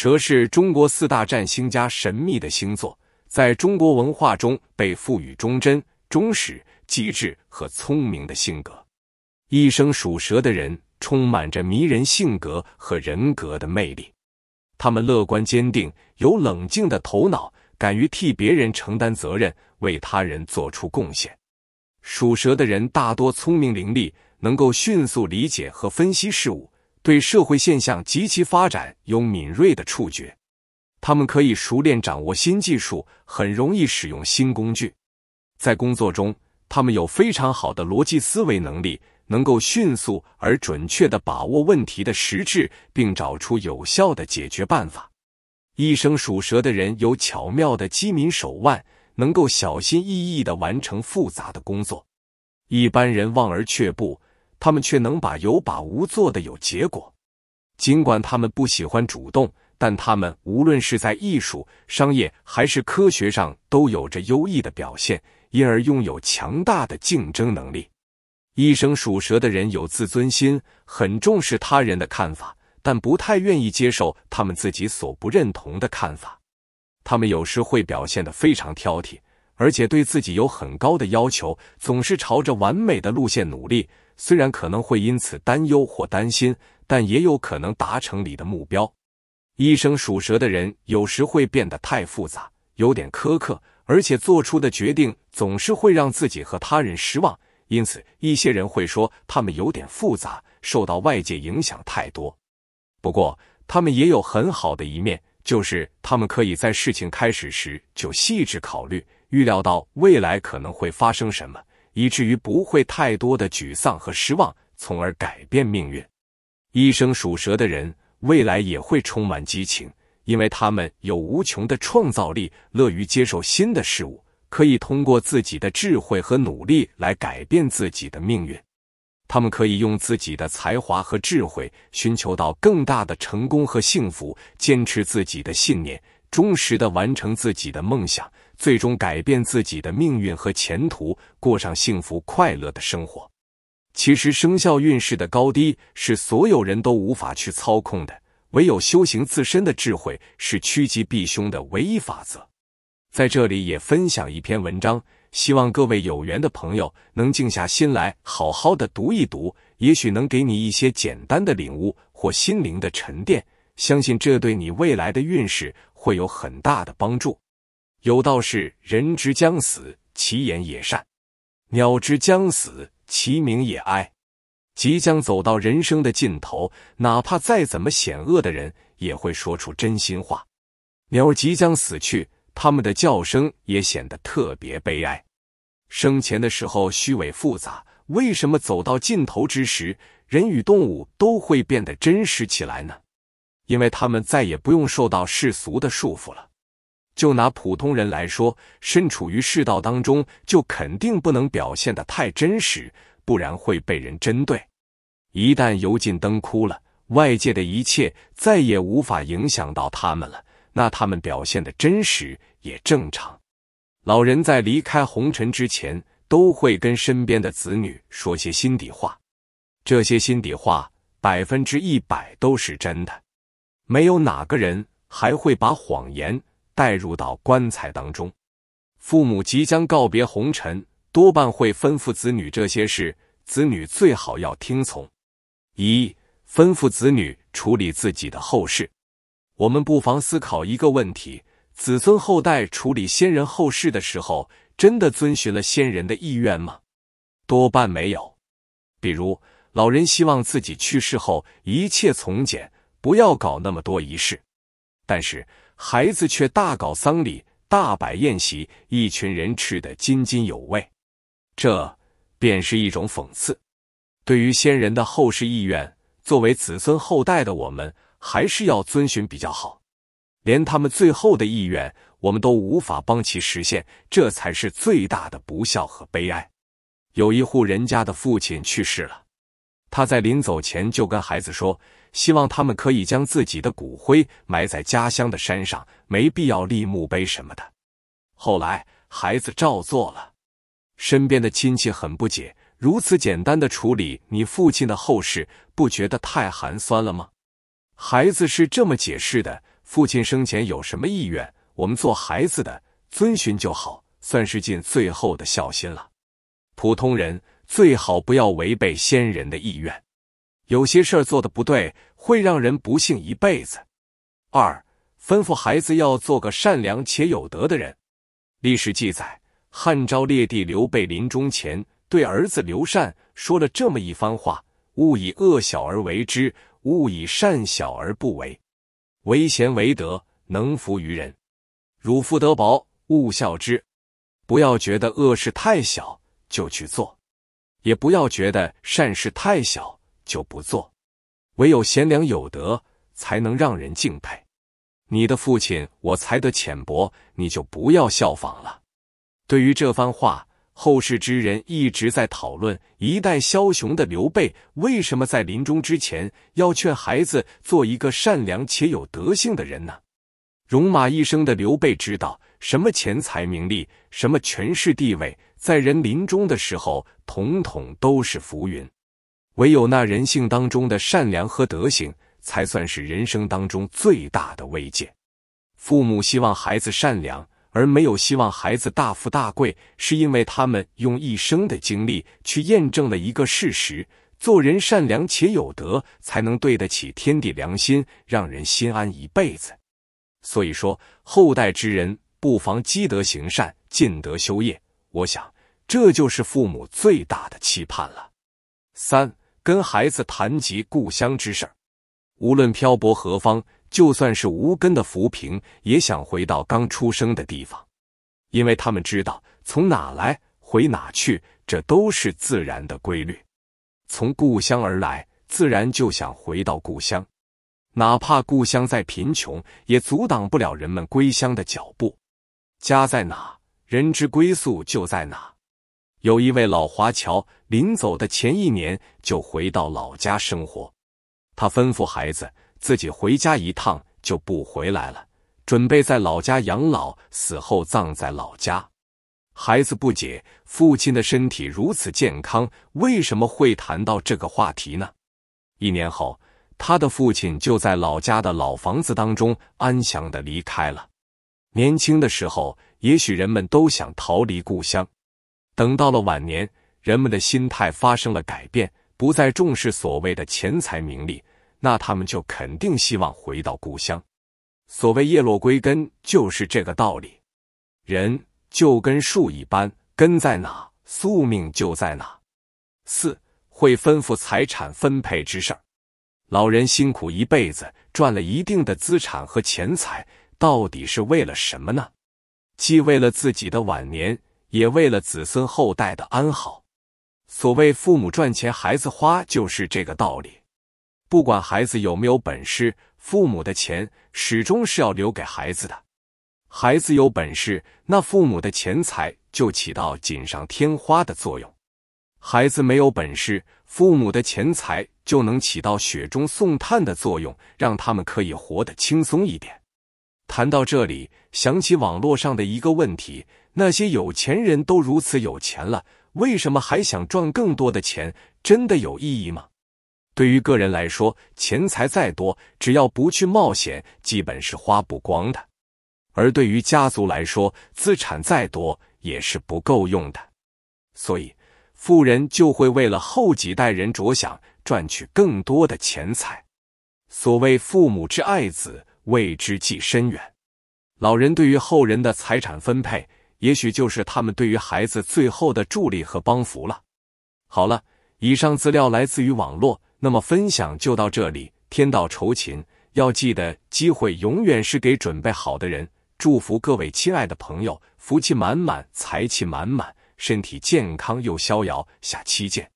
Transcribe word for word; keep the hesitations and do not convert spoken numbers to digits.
蛇是中国四大占星家神秘的星座，在中国文化中被赋予忠贞、忠实、机智和聪明的性格。一生属蛇的人充满着迷人性格和人格的魅力，他们乐观坚定，有冷静的头脑，敢于替别人承担责任，为他人做出贡献。属蛇的人大多聪明伶俐，能够迅速理解和分析事物，对社会现象及其发展有敏锐的触觉。他们可以熟练掌握新技术，很容易使用新工具。在工作中，他们有非常好的逻辑思维能力，能够迅速而准确地把握问题的实质，并找出有效的解决办法。一生属蛇的人有巧妙的机敏手腕，能够小心翼翼地完成复杂的工作。一般人望而却步，他们却能把有把无做的有结果。尽管他们不喜欢主动，但他们无论是在艺术、商业还是科学上都有着优异的表现，因而拥有强大的竞争能力。一生属蛇的人有自尊心，很重视他人的看法，但不太愿意接受他们自己所不认同的看法。他们有时会表现得非常挑剔，而且对自己有很高的要求，总是朝着完美的路线努力，虽然可能会因此担忧或担心，但也有可能达成你的目标。一生属蛇的人有时会变得太复杂，有点苛刻，而且做出的决定总是会让自己和他人失望，因此一些人会说他们有点复杂，受到外界影响太多。不过，他们也有很好的一面，就是他们可以在事情开始时就细致考虑，预料到未来可能会发生什么，以至于不会太多的沮丧和失望，从而改变命运。一生属蛇的人，未来也会充满激情，因为他们有无穷的创造力，乐于接受新的事物，可以通过自己的智慧和努力来改变自己的命运。他们可以用自己的才华和智慧，寻求到更大的成功和幸福，坚持自己的信念，忠实地完成自己的梦想，最终改变自己的命运和前途，过上幸福快乐的生活。其实生肖运势的高低是所有人都无法去操控的，唯有修行自身的智慧是趋吉避凶的唯一法则。在这里也分享一篇文章，希望各位有缘的朋友能静下心来好好的读一读，也许能给你一些简单的领悟或心灵的沉淀，相信这对你未来的运势会有很大的帮助。有道是：人之将死，其言也善；鸟之将死，其鸣也哀。即将走到人生的尽头，哪怕再怎么险恶的人，也会说出真心话。鸟即将死去，他们的叫声也显得特别悲哀。生前的时候虚伪复杂，为什么走到尽头之时，人与动物都会变得真实起来呢？因为他们再也不用受到世俗的束缚了。就拿普通人来说，身处于世道当中，就肯定不能表现得太真实，不然会被人针对。一旦油尽灯枯了，外界的一切再也无法影响到他们了，那他们表现得真实也正常。老人在离开红尘之前，都会跟身边的子女说些心底话，这些心底话 百分之百 都是真的。没有哪个人还会把谎言带入到棺材当中。父母即将告别红尘，多半会吩咐子女这些事，子女最好要听从。一、吩咐子女处理自己的后事。我们不妨思考一个问题：子孙后代处理先人后事的时候，真的遵循了先人的意愿吗？多半没有。比如，老人希望自己去世后一切从简，不要搞那么多仪式，但是孩子却大搞丧礼，大摆宴席，一群人吃得津津有味。这便是一种讽刺。对于先人的后世意愿，作为子孙后代的我们，还是要遵循比较好。连他们最后的意愿，我们都无法帮其实现，这才是最大的不孝和悲哀。有一户人家的父亲去世了，他在临走前就跟孩子说，希望他们可以将自己的骨灰埋在家乡的山上，没必要立墓碑什么的。后来孩子照做了。身边的亲戚很不解，如此简单的处理你父亲的后事，不觉得太寒酸了吗？孩子是这么解释的，父亲生前有什么意愿，我们做孩子的遵循就好，算是尽最后的孝心了。普通人最好不要违背先人的意愿，有些事儿做得不对，会让人不幸一辈子。二、吩咐孩子要做个善良且有德的人。历史记载，汉昭烈帝刘备临终前对儿子刘禅说了这么一番话：勿以恶小而为之，勿以善小而不为。唯贤为德，能服于人。汝父德薄，勿效之。不要觉得恶事太小就去做，也不要觉得善事太小就不做。唯有贤良有德，才能让人敬佩。你的父亲我才德浅薄，你就不要效仿了。对于这番话，后世之人一直在讨论一代枭雄的刘备为什么在临终之前要劝孩子做一个善良且有德性的人呢？戎马一生的刘备知道，什么钱财名利，什么权势地位，在人临终的时候统统都是浮云。唯有那人性当中的善良和德行，才算是人生当中最大的慰藉。父母希望孩子善良，而没有希望孩子大富大贵，是因为他们用一生的经历去验证了一个事实：做人善良且有德，才能对得起天地良心，让人心安一辈子。所以说，后代之人不妨积德行善，尽德修业，我想这就是父母最大的期盼了。三、跟孩子谈及故乡之事。无论漂泊何方，就算是无根的浮萍，也想回到刚出生的地方，因为他们知道从哪来回哪去，这都是自然的规律。从故乡而来，自然就想回到故乡，哪怕故乡再贫穷，也阻挡不了人们归乡的脚步。家在哪，人之归宿就在哪。有一位老华侨临走的前一年就回到老家生活，他吩咐孩子自己回家一趟就不回来了，准备在老家养老，死后葬在老家。孩子不解，父亲的身体如此健康，为什么会谈到这个话题呢？一年后，他的父亲就在老家的老房子当中安详地离开了。年轻的时候，也许人们都想逃离故乡，等到了晚年，人们的心态发生了改变，不再重视所谓的钱财名利，那他们就肯定希望回到故乡。所谓叶落归根，就是这个道理。人就跟树一般，根在哪，宿命就在哪。四、会吩咐财产分配之事儿。老人辛苦一辈子，赚了一定的资产和钱财，到底是为了什么呢？既为了自己的晚年，也为了子孙后代的安好。所谓父母赚钱，孩子花，就是这个道理。不管孩子有没有本事，父母的钱始终是要留给孩子的。孩子有本事，那父母的钱财就起到锦上添花的作用；孩子没有本事，父母的钱财就能起到雪中送炭的作用，让他们可以活得轻松一点。谈到这里，想起网络上的一个问题：那些有钱人都如此有钱了，为什么还想赚更多的钱？真的有意义吗？对于个人来说，钱财再多，只要不去冒险，基本是花不光的；而对于家族来说，资产再多也是不够用的。所以，富人就会为了后几代人着想，赚取更多的钱财。所谓父母之爱子，谓之计深远。老人对于后人的财产分配，也许就是他们对于孩子最后的助力和帮扶了。好了，以上资料来自于网络。那么分享就到这里，天道酬勤，要记得机会永远是给准备好的人。祝福各位亲爱的朋友，福气满满，财气满满，身体健康又逍遥，下期见。